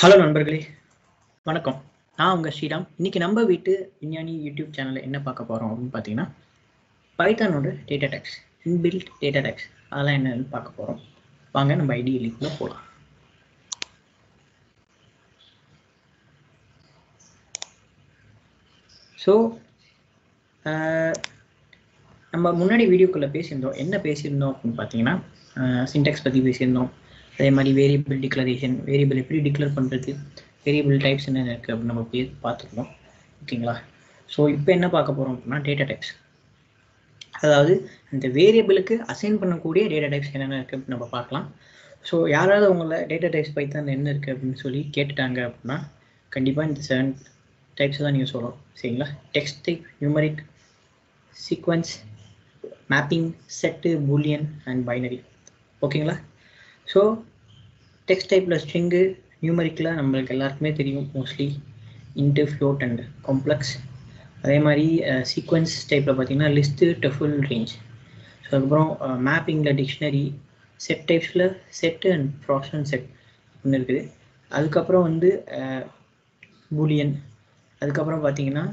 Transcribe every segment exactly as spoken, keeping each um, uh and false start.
Hello நண்பர்களே, வணக்கம். நான் உங்கள் ஸ்ரீராம். இன்றைக்கி நம்ம வீட்டு விஞ்ஞானி யூடியூப் சேனலில் என்ன பார்க்க போகிறோம் அப்படின்னு பார்த்தீங்கன்னா, பைத்தானோட data types, inbuilt data types, அதெல்லாம் என்னன்னு பார்க்க போகிறோம். வாங்க நம்ம ஐடி லிங்கில் போகலாம். ஸோ நம்ம முன்னாடி வீடியோக்குள்ளே பேசியிருந்தோம். என்ன பேசியிருந்தோம் அப்படின்னு பார்த்தீங்கன்னா, சின்டெக்ஸ் பற்றி பேசியிருந்தோம். அதே மாதிரி வேரியபிள் டிக்ளரேஷன், வேரியபிள் எப்படி டிக்ளேர் பண்ணுறது, வேரியபிள் டைப்ஸ் என்ன இருக்குது அப்படின்னு நம்ம பேர் பார்த்துருக்கோம். ஓகேங்களா? ஸோ இப்போ என்ன பார்க்க போகிறோம் அப்படின்னா, டேட்டா டைப்ஸ், அதாவது அந்த வேரியபிளுக்கு அசைன் பண்ணக்கூடிய டேட்டா டைப்ஸ் என்னென்ன இருக்குது அப்படின்னு நம்ம பார்க்கலாம். ஸோ யாராவது உங்களை டேட்டா டைப்ஸ் பைத்தான் என்ன இருக்குது அப்படின்னு சொல்லி கேட்டுட்டாங்க அப்படின்னா, கண்டிப்பாக இந்த செவன் டைப்ஸ் தான் நீங்கள் சொல்லணும். சரிங்களா? Text type, numeric, sequence, mapping, set, boolean and binary. ஓகேங்களா? ஸோ டெக்ஸ்ட் டைப்பில் ஸ்ட்ரிங்கு, நியூமரிக்கில் நம்மளுக்கு எல்லாருக்குமே தெரியும், mostly int, float and complex. அதே மாதிரி சீக்வன்ஸ் டைப்பில் பார்த்தீங்கன்னா லிஸ்ட்டு, டஃபுல், ரேஞ்ச். ஸோ அதுக்கப்புறம் மேப்பிங்கில் டிக்ஷனரி, செட் டைப்ஸில் செட்டு அண்ட் ஃப்ராக்ஷனல் செட் அப்படின்னு இருக்குது. அதுக்கப்புறம் வந்து பூலியன். அதுக்கப்புறம் பார்த்தீங்கன்னா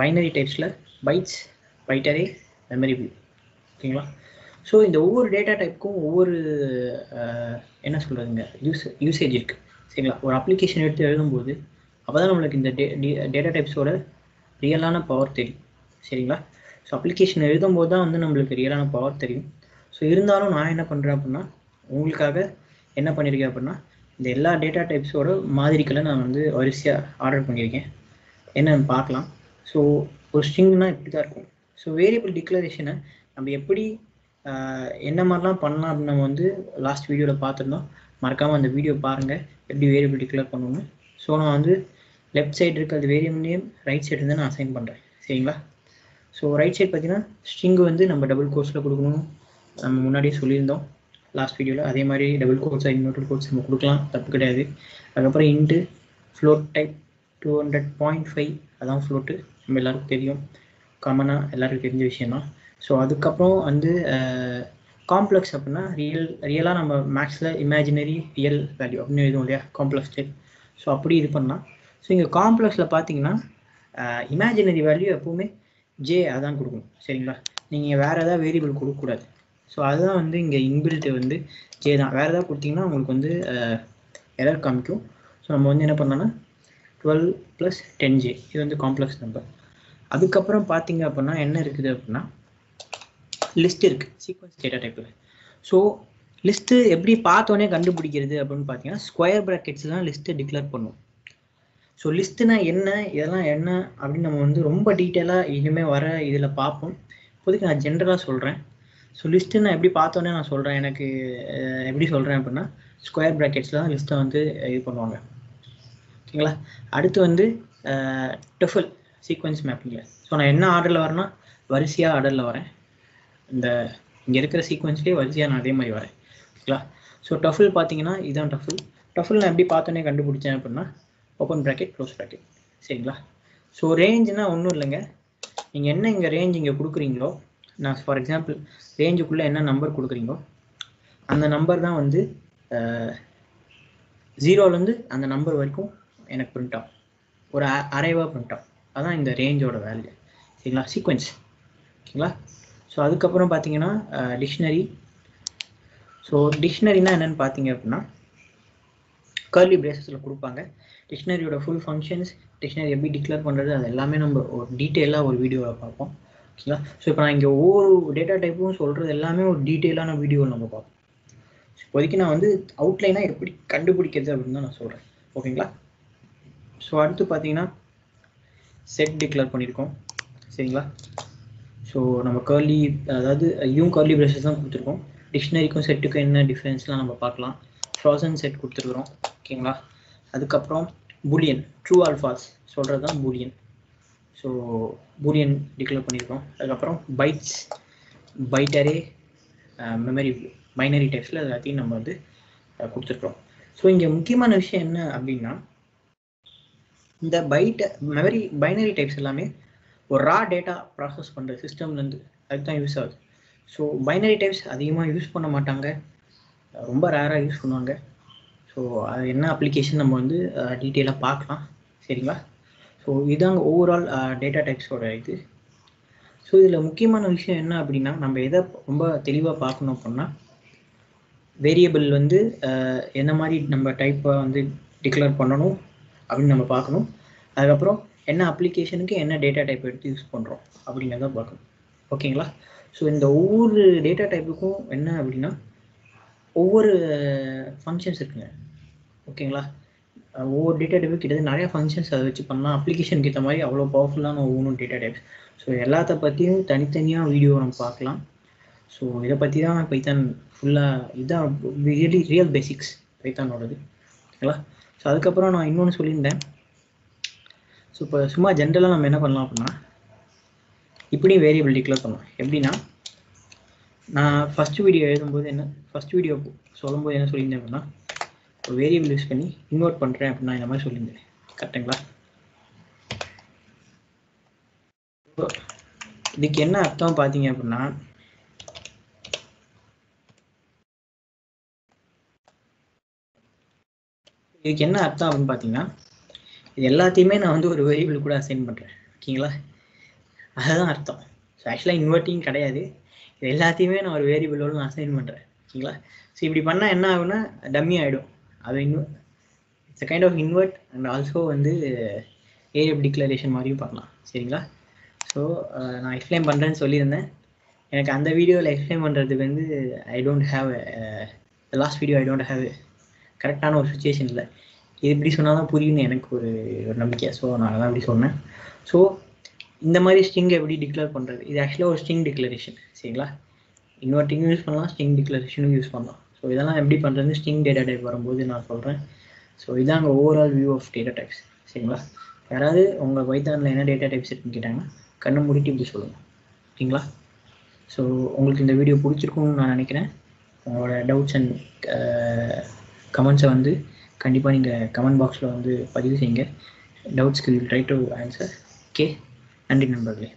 பைனரி டைப்ஸில் பைட்ஸ், பைட்டரே, மெமரி வியூ. ஓகேங்களா? ஸோ இந்த ஒவ்வொரு டேட்டா டைப்புக்கும் ஒவ்வொரு என்ன சொல்கிறதுங்க யூஸ் யூசேஜ் இருக்குது. சரிங்களா? ஒரு அப்ளிகேஷன் எடுத்து எழுதும்போது அப்போ தான் நம்மளுக்கு இந்த டே டேட்டா டைப்ஸோட ரியலான பவர் தெரியும். சரிங்களா? ஸோ அப்ளிகேஷன் எழுதும்போது தான் வந்து நம்மளுக்கு ரியலான பவர் தெரியும். ஸோ இருந்தாலும் நான் என்ன பண்ணுறேன் அப்படின்னா, உங்களுக்காக என்ன பண்ணியிருக்கேன் அப்படின்னா, இந்த எல்லா டேட்டா டைப்ஸோட மாதிரிகளை நான் வந்து வரிசையாக ஆர்டர் பண்ணியிருக்கேன். என்னன்னு பார்க்கலாம். ஸோ ஒரு ஸ்ட்ரிங்னால் இப்படி தான் இருக்கும். ஸோ வேரியபிள் டிக்ளரேஷனை நம்ம எப்படி என்ன மாதிரிலாம் பண்ணலாம் அப்படின்னு நம்ம வந்து லாஸ்ட் வீடியோவில் பார்த்துருந்தோம். மறக்காமல் அந்த வீடியோ பாருங்கள், எப்படி வேரியபிள் டிக்ளேர் பண்ணணும்னு. ஸோ நான் வந்து லெஃப்ட் சைடு இருக்க அது வேரியபிள் நேம், ரைட் சைடு வந்து நான் அசைன் பண்ணுறேன். சரிங்களா? ஸோ ரைட் சைடு பார்த்தீங்கன்னா ஸ்ட்ரிங்கு வந்து நம்ம டபுள் கோர்ஸில் கொடுக்கணும், நம்ம முன்னாடியே சொல்லியிருந்தோம் லாஸ்ட் வீடியோவில். அதே மாதிரி டபுள் கோர்ஸாக இன்வெர்டட் கோர்ஸ் நம்ம கொடுக்கலாம், தப்பு கிடையாது. அதுக்கப்புறம் int, float type, two hundred point five அதான் ஃப்ளோட்டு, நம்ம எல்லாருக்கும் தெரியும், காமனாக எல்லாருக்கும் தெரிஞ்ச விஷயந்தான். ஸோ அதுக்கப்புறம் வந்து காம்ப்ளெக்ஸ் அப்படின்னா ரியல் ரியலாக நம்ம மேக்ஸில் இமேஜினரி ரியல் வேல்யூ அப்படின்னு எழுதும் இல்லையா, காம்ப்ளெக்ஸ் டைப். ஸோ அப்படி இது பண்ணலாம். ஸோ இங்கே காம்ப்ளெக்ஸில் பார்த்தீங்கன்னா இமேஜினரி வேல்யூ எப்போவுமே ஜே அதான் கொடுக்கணும். சரிங்களா? நீங்கள் வேறு எதாவது வேரியபிள் கொடுக்கக்கூடாது. ஸோ அதுதான் வந்து இங்கே இன்பில்ட்டு வந்து ஜே தான். வேறு எதாவது கொடுத்தீங்கன்னா உங்களுக்கு வந்து எரர் காமிக்கும். ஸோ நம்ம வந்து என்ன பண்ணலாம்னா, டுவெல் ப்ளஸ் டென் ஜே, இது வந்து காம்ப்ளெக்ஸ் நம்பர். அதுக்கப்புறம் பார்த்தீங்க அப்படின்னா என்ன இருக்குது அப்படின்னா, லிஸ்ட் இருக்குது சீக்வன்ஸ் டேட்டா டைப்பில். ஸோ லிஸ்ட்டு எப்படி பார்த்தோன்னே கண்டுபிடிக்கிறது அப்படின்னு பார்த்தீங்கன்னா, ஸ்கொயர் ப்ராக்கெட்ஸ் தான் லிஸ்ட்டை டிக்ளேர் பண்ணும். ஸோ லிஸ்ட்டுனா என்ன, இதெல்லாம் என்ன அப்படின்னு நம்ம வந்து ரொம்ப டீட்டெயிலாக இனிமேல் வர இதில் பார்ப்போம். இப்போதைக்கு நான் ஜென்ரலாக சொல்கிறேன். ஸோ லிஸ்ட்டு நான் எப்படி பார்த்தோன்னே நான் சொல்கிறேன். எனக்கு எப்படி சொல்கிறேன் அப்படின்னா, ஸ்கொயர் ப்ராக்கெட்ஸில் தான் லிஸ்ட்டை வந்து இது பண்ணுவாங்க. ஓகேங்களா? அடுத்து வந்து டஃபுல் சீக்வன்ஸ் மேப்பிங்கில். ஸோ நான் என்ன ஆர்டரில் வரேன்னா, வரிசையாக ஆர்டரில் வரேன். இந்த இங்கே இருக்கிற சீக்வன்ஸ்லேயே வரிசையாக நான் அதே மாதிரி வரேன். ஓகேங்களா? ஸோ டஃபுல் பார்த்தீங்கன்னா இதுதான் டஃபுல். டஃபுல் நான் எப்படி பார்த்தோன்னே கண்டுபிடிச்சேன் அப்படின்னா, ஓப்பன் ப்ராக்கெட், க்ளோஸ் ப்ராக்கெட். சரிங்களா? ஸோ ரேஞ்சுனால் ஒன்றும் இல்லைங்க, நீங்கள் என்ன இங்கே ரேஞ்ச் இங்கே கொடுக்குறீங்களோ, நான் ஃபார் எக்ஸாம்பிள் ரேஞ்சுக்குள்ளே என்ன நம்பர் கொடுக்குறீங்களோ அந்த நம்பர் தான் வந்து ஜீரோலேருந்து அந்த நம்பர் வரைக்கும் எனக்கு பிரிண்ட் ஆகும், ஒரு அரைவாக பிரிண்ட் ஆகும். அதுதான் இந்த ரேஞ்சோட வேல்யூ. சரிங்களா? சீக்வன்ஸ். ஓகேங்களா? ஸோ அதுக்கப்புறம் பார்த்தீங்கன்னா டிக்ஷனரி. ஸோ டிக்ஷனரினா என்னென்னு பார்த்தீங்க அப்படின்னா, கர்லி பிரேசஸில் கொடுப்பாங்க. டிக்ஷனரியோட ஃபுல் ஃபங்க்ஷன்ஸ், டிக்ஷனரி எப்படி டிக்ளேர் பண்ணுறது, அது எல்லாமே நம்ம ஒரு டீட்டெயிலாக ஒரு வீடியோவில் பார்ப்போம். ஓகேங்களா? ஸோ இப்போ நான் இங்கே ஒவ்வொரு டேட்டா டைப்பும் சொல்கிறது எல்லாமே ஒரு டீட்டெயிலான வீடியோவில் நம்ம பார்ப்போம். இப்போதைக்கு நான் வந்து அவுட்லைனாக எப்படி கண்டுபிடிக்கிறது அப்படின்னு தான் நான் சொல்கிறேன். ஓகேங்களா? ஸோ அடுத்து பார்த்தீங்கன்னா செட் டிக்ளேர் பண்ணியிருக்கோம். சரிங்களா? ஸோ நம்ம கர்லி, அதாவது யூம் கர்லி பிரேசஸ் தான் கொடுத்துருக்கோம். டிக்ஷனரிக்கும் செட்டுக்கும் என்ன டிஃப்ரென்ஸ்லாம் நம்ம பார்க்கலாம். ஃப்ராசன் செட் கொடுத்துருக்குறோம். ஓகேங்களா? அதுக்கப்புறம் பூலியன், ட்ரூ ஆர் ஃபால்ஸ் சொல்கிறது தான் பூலியன். ஸோ பூலியன் டிக்ளேர் பண்ணியிருக்கோம். அதுக்கப்புறம் பைட்ஸ், பைட்டரே, மெமரி, பைனரி டைப்ஸில் எல்லாத்தையும் நம்ம வந்து கொடுத்துருக்குறோம். ஸோ இங்கே முக்கியமான விஷயம் என்ன அப்படின்னா, இந்த பைட்டை மெமரி பைனரி டைப்ஸ் எல்லாமே raw data process the system use. So binary types adhigama use panna matanga, romba rare use பண்ணுவாங்க. So enna application நம்ம வந்து டீடைலா பார்க்கலாம் சரிங்களா. So இதாங்க ஓவரால் டேட்டா டைப்ஸ் ஓட இது. So இதுல முக்கியமான விஷயம் என்ன அப்படினா நம்ம எதை ரொம்ப தெளிவா பார்க்கணும் அப்படினா வேரியபிள் வந்து என்ன மாதிரி நம்ம டைப்பை வந்து டிக்ளேர் பண்ணனும் அப்படி நம்ம பார்க்கணும். அதுக்கு அப்புறம் என்ன அப்ளிகேஷனுக்கு என்ன டேட்டா டைப் எடுத்து யூஸ் பண்றோம் அப்படிங்கறத பார்க்கணும். ஓகேங்களா. So in the ஒவ்வொரு டேட்டா டைப்புக்கும் என்ன அப்படினா ஒவ்வொரு ஃபங்க்ஷன்ஸ் இருக்குங்க. ஓகேங்களா. ஒவ்வொரு டேட்டா டைப்புக்கு கிட்டத்தட்ட நிறைய ஃபங்க்ஷன்ஸ் அதை வச்சு பண்ணலாம். அப்ளிகேஷனுக்கு ஏற்ற மாதிரி அவ்வளோ பவர்ஃபுல்லான ஒவ்வொன்றும் டேட்டா டைப்ஸ். ஸோ எல்லாத்த பற்றியும் தனித்தனியாக வீடியோ நம்ம பார்க்கலாம். ஸோ இதை பற்றி தான் பைத்தான் ஃபுல்லாக இதுதான் ரியலி ரியல் பேசிக்ஸ் பைத்தானோடது. ஓகேங்களா. ஸோ அதுக்கப்புறம் நான் இன்னொன்று சொல்லியிருந்தேன். ஸோ இப்போ சும்மா ஜென்ரலாக நம்ம என்ன பண்ணலாம் அப்படின்னா இப்படி வேரியபிள் டிக்ளேர் பண்ணலாம். எப்படின்னா நான் ஃபஸ்ட்டு வீடியோ எழுதும்போது என்ன ஃபஸ்ட் வீடியோ சொல்லும்போது என்ன சொல்லியிருந்தேன் அப்படின்னா ஒரு வேரியபிள் யூஸ் பண்ணி இன்வெர்ட் பண்ணுறேன் அப்படின்னா இந்த மாதிரி சொல்லியிருந்தேன். கரெக்டுங்களா. இதுக்கு என்ன அர்த்தம் பார்த்தீங்க அப்படின்னா இதுக்கு என்ன அர்த்தம் அப்படின்னு பார்த்தீங்கன்னா இது எல்லாத்தையுமே நான் வந்து ஒரு வேரியபிள் கூட அசைன் பண்ணுறேன். ஓகேங்களா. அதுதான் அர்த்தம். ஸோ ஆக்சுவலாக இன்வெர்ட்டிங் கிடையாது. இது எல்லாத்தையுமே நான் ஒரு வேரியபிளோடு நான் அசைன் பண்ணுறேன். ஓகேங்களா. ஸோ இப்படி பண்ணால் என்ன ஆகுன்னா டம்மி ஆகிடும். அது invert it's kind of invert and also வந்து வேரியபிள் டிக்ளரேஷன் மாதிரியும் பண்ணலாம். சரிங்களா. ஸோ நான் எக்ஸ்பிளைன் பண்ணுறேன்னு சொல்லியிருந்தேன். எனக்கு அந்த வீடியோவில் எக்ஸ்பிளைன் பண்ணுறதுக்கு வந்து I don't have last video I don't have கரெக்டான ஒரு சுச்சுவேஷன் இல்லை. இது இப்படி சொன்னால் தான் புரியும்னு எனக்கு ஒரு ஒரு நம்பிக்கை. ஸோ நான் தான் இப்படி சொன்னேன். ஸோ இந்த மாதிரி ஸ்ட்ரிங் எப்படி டிக்ளேர் பண்ணுறது இது ஆக்சுவலாக ஒரு ஸ்ட்ரிங் டிக்ளரேஷன். சரிங்களா. இன்வெர்ட்டிங்கும் யூஸ் பண்ணலாம் ஸ்ட்ரிங் டிக்ளரேஷனும் யூஸ் பண்ணலாம். ஸோ இதெல்லாம் எப்படி பண்ணுறது ஸ்ட்ரிங் டேட்டா டைப் வரும்போது நான் சொல்கிறேன். ஸோ இதாங்க overall view of data types. சரிங்களா. யாராவது உங்கள் பைத்தானில் என்ன டேட்டா டைப்ஸ் இருக்குன்னு கேட்டாங்கன்னா கண்ணை மூடிட்டு இப்படி சொல்லுங்கள். ஓகேங்களா. ஸோ உங்களுக்கு இந்த வீடியோ பிடிச்சிருக்கும்னு நான் நினைக்கிறேன். உங்களோட டவுட்ஸ் அண்ட் கமெண்ட்ஸை வந்து கண்டிப்பாக நீங்கள் கமெண்ட் பாக்ஸில் வந்து பதிவு செய்யுங்க. டவுட்ஸ்க்கு will try to answer. Okay, நன்றி நண்பர்களே.